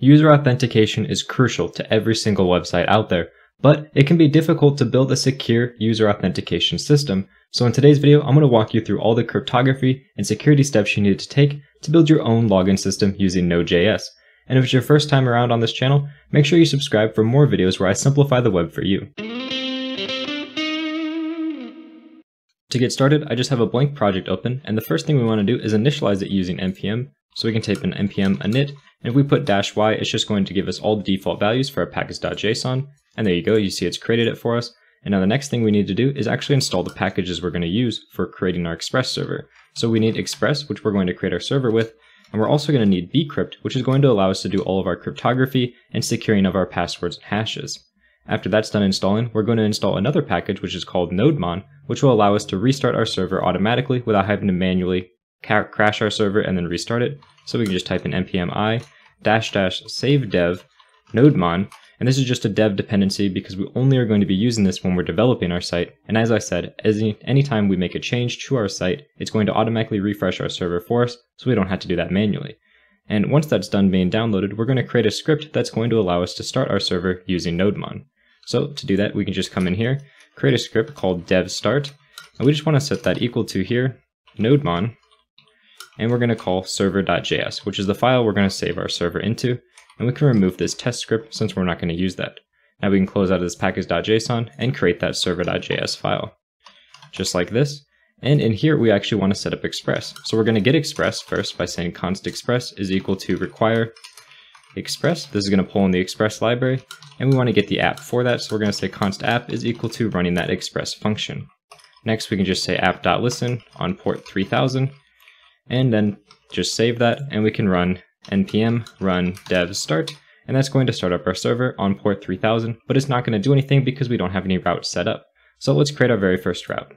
User authentication is crucial to every single website out there, but it can be difficult to build a secure user authentication system. So in today's video, I'm going to walk you through all the cryptography and security steps you need to take to build your own login system using Node.js. And if it's your first time around on this channel, make sure you subscribe for more videos where I simplify the web for you. To get started, I just have a blank project open, and the first thing we want to do is initialize it using npm. So we can type in npm init, and if we put -y, it's just going to give us all the default values for our package.json. And there you go, you see it's created it for us. And now the next thing we need to do is actually install the packages we're going to use for creating our Express server. So we need Express, which we're going to create our server with, and we're also going to need bcrypt, which is going to allow us to do all of our cryptography and securing of our passwords and hashes. After that's done installing, we're going to install another package, which is called nodemon, which will allow us to restart our server automatically without having to manually crash our server and then restart it. So we can just type in npm I -- save dev nodemon, and this is just a dev dependency because we only are going to be using this when we're developing our site. And as I said, anytime we make a change to our site, it's going to automatically refresh our server for us, so we don't have to do that manually. And once that's done being downloaded, we're going to create a script that's going to allow us to start our server using nodemon. So to do that, we can just come in here, create a script called dev start, and we just want to set that equal to here, nodemon, and we're going to call server.js, which is the file we're going to save our server into, and we can remove this test script since we're not going to use that. Now we can close out of this package.json and create that server.js file, just like this. And in here, we actually want to set up Express. So we're going to get Express first by saying const Express is equal to require Express. This is going to pull in the Express library, and we want to get the app for that. So we're going to say const app is equal to running that Express function. Next, we can just say app.listen on port 3000, and then just save that, and we can run npm run dev start, and that's going to start up our server on port 3000, but it's not going to do anything because we don't have any route set up. So let's create our very first route.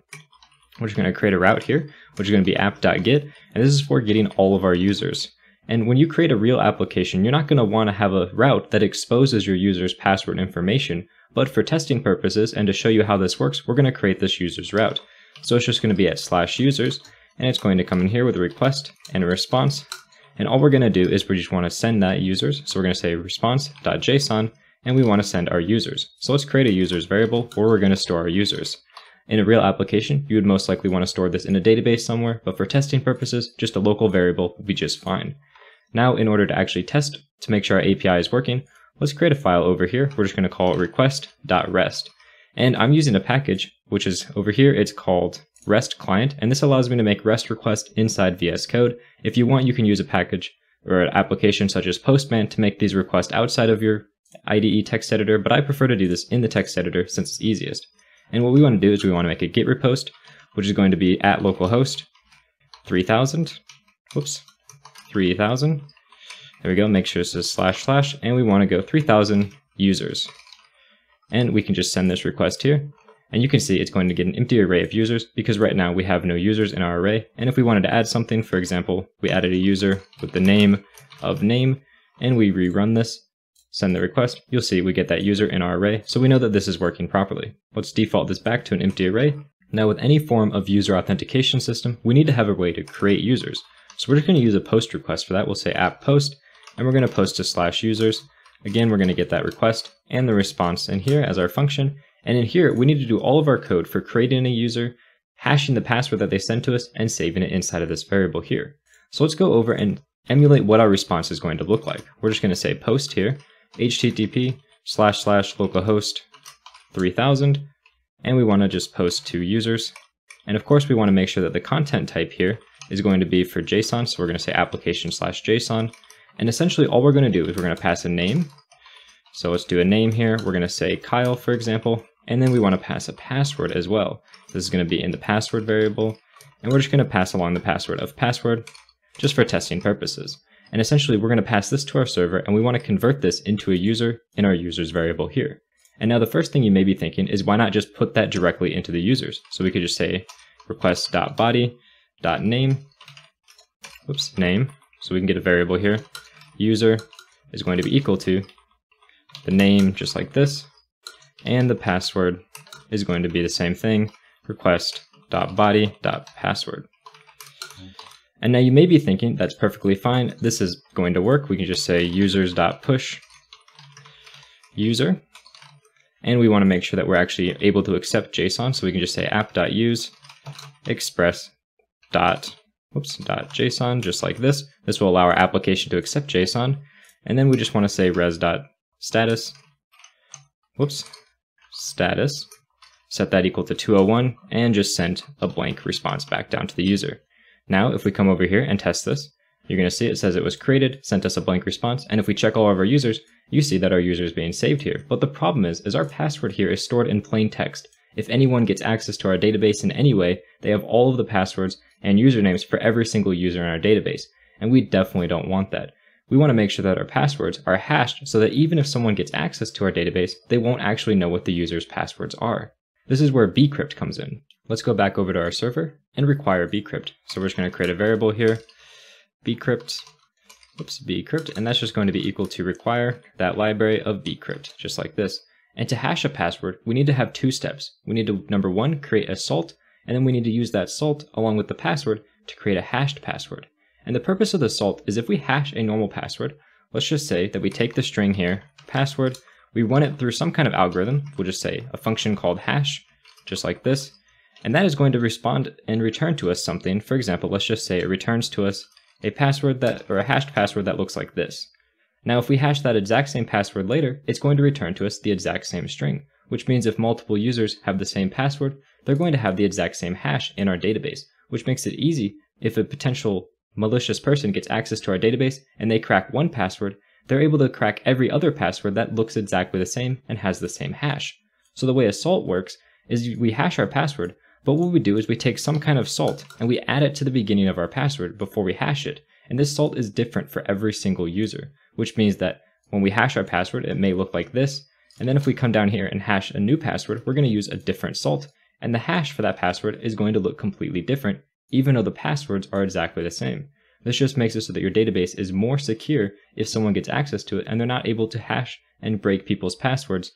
We're just going to create a route here, which is going to be app.get, and this is for getting all of our users. And when you create a real application, you're not going to want to have a route that exposes your user's password information, but for testing purposes and to show you how this works, we're going to create this user's route. So it's just going to be at /users, and it's going to come in here with a request and a response. And all we're going to do is we just want to send that users. So we're going to say response.json, and we want to send our users. So let's create a users variable where we're going to store our users. In a real application, you would most likely want to store this in a database somewhere, but for testing purposes, just a local variable will be just fine. Now, in order to actually test to make sure our API is working, let's create a file over here. We're just going to call it request.rest. And I'm using a package, which is over here. It's called REST client, and this allows me to make REST requests inside VS Code. If you want, you can use a package or an application such as Postman to make these requests outside of your IDE text editor, but I prefer to do this in the text editor since it's easiest. And what we want to do is we want to make a GET repost, which is going to be at localhost 3000, there we go, make sure this is //, and we want to go 3000 users. And we can just send this request here. And you can see it's going to get an empty array of users because right now we have no users in our array. And if we wanted to add something, for example, we added a user with the name of name, and we rerun this, send the request, you'll see we get that user in our array. So we know that this is working properly. Let's default this back to an empty array. Now with any form of user authentication system, we need to have a way to create users. So we're just going to use a post request for that. We'll say app post, and we're going to post to /users. Again, we're going to get that request and the response in here as our function. And in here, we need to do all of our code for creating a user, hashing the password that they sent to us, and saving it inside of this variable here. So let's go over and emulate what our response is going to look like. We're just going to say post here, http / localhost 3000, and we want to just post to users. And of course, we want to make sure that the content type here is going to be for JSON. So we're going to say application /JSON. And essentially all we're going to do is we're going to pass a name. So let's do a name here. We're going to say Kyle, for example. And then we want to pass a password as well. This is going to be in the password variable. And we're just going to pass along the password of password just for testing purposes. And essentially, we're going to pass this to our server, and we want to convert this into a user in our users variable here. And now the first thing you may be thinking is why not just put that directly into the users? So we could just say request.body.name, name. So we can get a variable here. User is going to be equal to the name just like this. And the password is going to be the same thing, request.body.password. And now you may be thinking, that's perfectly fine, this is going to work. We can just say users.push user. And we want to make sure that we're actually able to accept JSON. So we can just say app.use express.json, just like this. This will allow our application to accept JSON. And then we just want to say res.status, status, set that equal to 201, and just send a blank response back down to the user. Now, if we come over here and test this, you're going to see it says it was created, sent us a blank response, and if we check all of our users, you see that our user is being saved here. But the problem is our password here is stored in plain text. If anyone gets access to our database in any way, they have all of the passwords and usernames for every single user in our database, and we definitely don't want that. We want to make sure that our passwords are hashed so that even if someone gets access to our database, they won't actually know what the user's passwords are. This is where bcrypt comes in. Let's go back over to our server and require bcrypt. So we're just going to create a variable here, bcrypt, and that's just going to be equal to require that library of bcrypt, just like this. And to hash a password, we need to have two steps. We need to, number one, create a salt, and then we need to use that salt along with the password to create a hashed password. And the purpose of the salt is if we hash a normal password, let's just say that we take the string here, password, we run it through some kind of algorithm, we'll just say a function called hash, just like this, and that is going to respond and return to us something. For example, let's just say it returns to us a password that, or a hashed password that looks like this. Now if we hash that exact same password later, it's going to return to us the exact same string, which means if multiple users have the same password, they're going to have the exact same hash in our database, which makes it easy if a potential malicious person gets access to our database and they crack one password, they're able to crack every other password that looks exactly the same and has the same hash. So the way a salt works is we hash our password, but what we do is we take some kind of salt and we add it to the beginning of our password before we hash it. And this salt is different for every single user, which means that when we hash our password, it may look like this. And then if we come down here and hash a new password, we're going to use a different salt. And the hash for that password is going to look completely different, even though the passwords are exactly the same. This just makes it so that your database is more secure if someone gets access to it and they're not able to hash and break people's passwords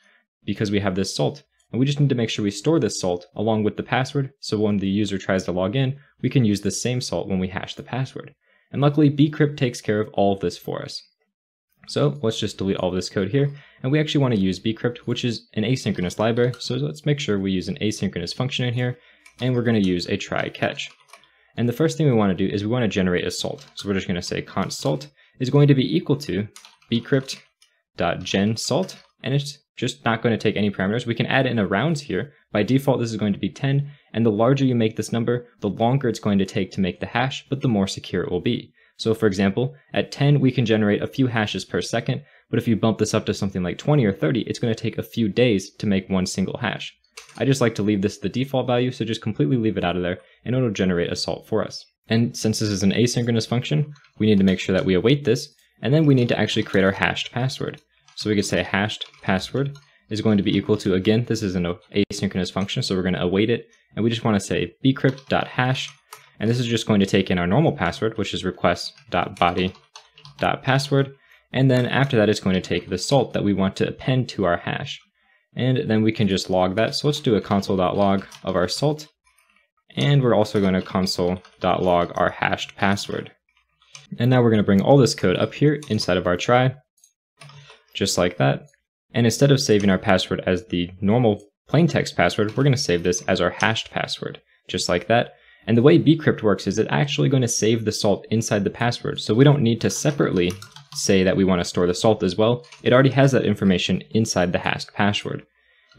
because we have this salt. And we just need to make sure we store this salt along with the password so when the user tries to log in, we can use the same salt when we hash the password. And luckily, bcrypt takes care of all of this for us. So let's just delete all this code here. And we actually want to use bcrypt, which is an asynchronous library. So let's make sure we use an asynchronous function in here. And we're going to use a try-catch. And the first thing we want to do is we want to generate a salt. So we're just going to say const salt is going to be equal to bcrypt.gen salt. And it's just not going to take any parameters. We can add in a rounds here. By default, this is going to be 10. And the larger you make this number, the longer it's going to take to make the hash, but the more secure it will be. So for example, at 10, we can generate a few hashes per second. But if you bump this up to something like 20 or 30, it's going to take a few days to make one single hash. I just like to leave this the default value, so just completely leave it out of there, and it'll generate a salt for us. And since this is an asynchronous function, we need to make sure that we await this, and then we need to actually create our hashed password. So we could say hashed password is going to be equal to, again, this is an asynchronous function, so we're going to await it, and we just want to say bcrypt.hash, and this is just going to take in our normal password, which is request.body.password, and then after that, it's going to take the salt that we want to append to our hash. And then we can just log that. So let's do a console.log of our salt. And we're also going to console.log our hashed password. And now we're going to bring all this code up here inside of our try, just like that. And instead of saving our password as the normal plain text password, we're going to save this as our hashed password, just like that. And the way bcrypt works is it's actually going to save the salt inside the password. So we don't need to separately say that we want to store the salt as well. It already has that information inside the hashed password.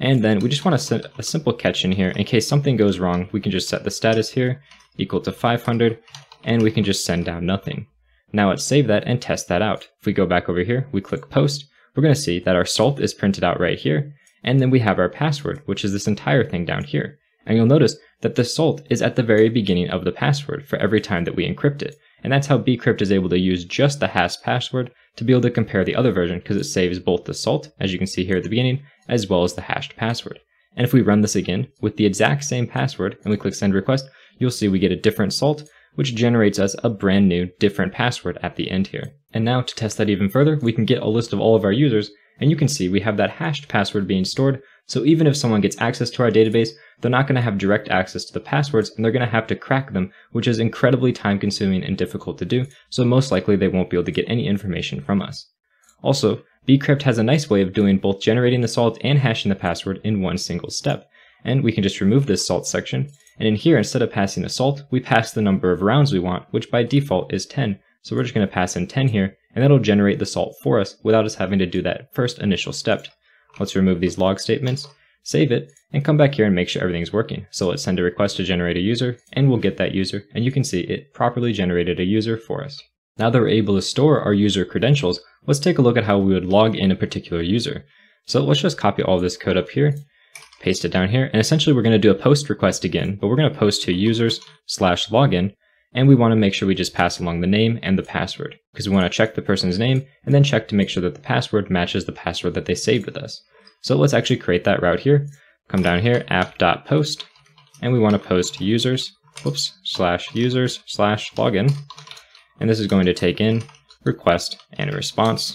And then we just want to set a simple catch in here. In case something goes wrong, we can just set the status here equal to 500, and we can just send down nothing. Now let's save that and test that out. If we go back over here, we click post, we're going to see that our salt is printed out right here. And then we have our password, which is this entire thing down here. And you'll notice that the salt is at the very beginning of the password for every time that we encrypt it. And that's how bcrypt is able to use just the hashed password to be able to compare the other version, because it saves both the salt, as you can see here at the beginning, as well as the hashed password. And if we run this again with the exact same password and we click send request, you'll see we get a different salt, which generates us a brand new different password at the end here. And now to test that even further, we can get a list of all of our users And you can see we have that hashed password being stored. So even if someone gets access to our database, they're not going to have direct access to the passwords, and they're going to have to crack them, which is incredibly time consuming and difficult to do. So most likely they won't be able to get any information from us. Also, bcrypt has a nice way of doing both generating the salt and hashing the password in one single step. And we can just remove this salt section. And in here, instead of passing a salt, we pass the number of rounds we want, which by default is 10. So we're just going to pass in 10 here, and that'll generate the salt for us without us having to do that first initial step. Let's remove these log statements, save it, and come back here and make sure everything's working. So let's send a request to generate a user, and we'll get that user. And you can see it properly generated a user for us. Now that we're able to store our user credentials, let's take a look at how we would log in a particular user. So let's just copy all this code up here, paste it down here, and essentially we're going to do a post request again, but we're going to post to users/login, and we want to make sure we just pass along the name and the password, because we want to check the person's name and then check to make sure that the password matches the password that they saved with us. So let's actually create that route here. Come down here, app.post, and we want to post to users/login, and this is going to take in request and a response.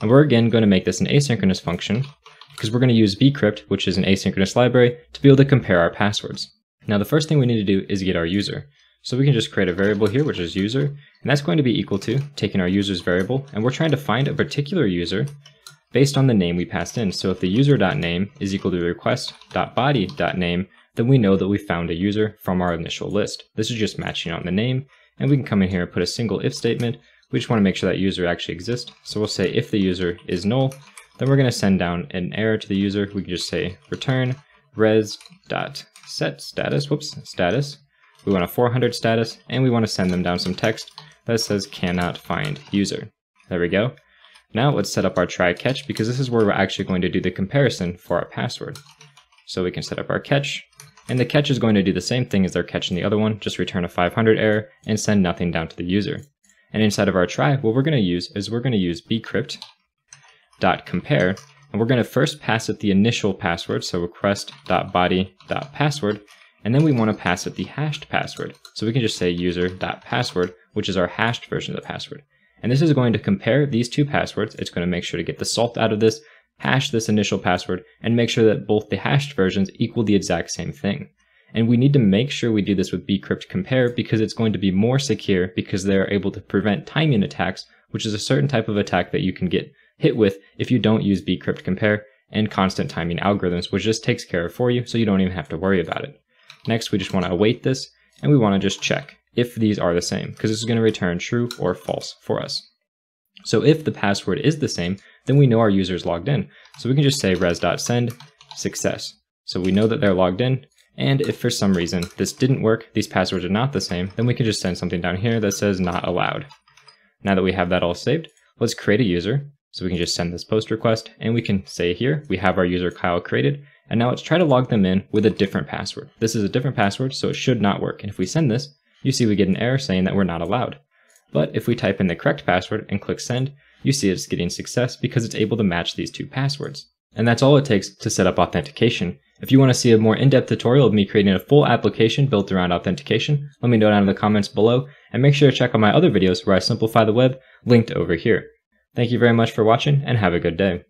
And we're again going to make this an asynchronous function, because we're going to use bcrypt, which is an asynchronous library, to be able to compare our passwords. Now the first thing we need to do is get our user. So we can just create a variable here, which is user, and that's going to be equal to taking our user's variable, and we're trying to find a particular user based on the name we passed in. So if the user.name is equal to request.body.name, then we know that we found a user from our initial list. This is just matching on the name, and we can come in here and put a single if statement. We just want to make sure that user actually exists. So we'll say if the user is null, then we're going to send down an error to the user. We can just say return res.setStatus, status. We want a 400 status, and we want to send them down some text that says cannot find user. There we go. Now let's set up our try catch, because this is where we're actually going to do the comparison for our password. So we can set up our catch, and the catch is going to do the same thing as they're catching the other one, just return a 500 error and send nothing down to the user. And inside of our try, what we're going to use is we're going to use bcrypt dot compare, and we're going to first pass it the initial password, so request.body.password, and then we want to pass it the hashed password. So we can just say user.password, which is our hashed version of the password. And this is going to compare these two passwords. It's going to make sure to get the salt out of this, hash this initial password, and make sure that both the hashed versions equal the exact same thing. And we need to make sure we do this with bcrypt compare, because it's going to be more secure, because they are able to prevent timing attacks, which is a certain type of attack that you can get hit with if you don't use bcrypt compare and constant timing algorithms, which just takes care of for you, so you don't even have to worry about it. Next, we just want to await this, and we want to just check if these are the same, because this is going to return true or false for us. So if the password is the same, then we know our user is logged in. So we can just say res.send success. So we know that they're logged in, and if for some reason this didn't work, these passwords are not the same, then we can just send something down here that says not allowed. Now that we have that all saved, let's create a user. So we can just send this post request, and we can say here, we have our user Kyle created, and now let's try to log them in with a different password. This is a different password, so it should not work. And if we send this, you see we get an error saying that we're not allowed. But if we type in the correct password and click send, you see it's getting success because it's able to match these two passwords. And that's all it takes to set up authentication. If you want to see a more in-depth tutorial of me creating a full application built around authentication, let me know down in the comments below, and make sure to check out my other videos where I simplify the web, linked over here. Thank you very much for watching, and have a good day.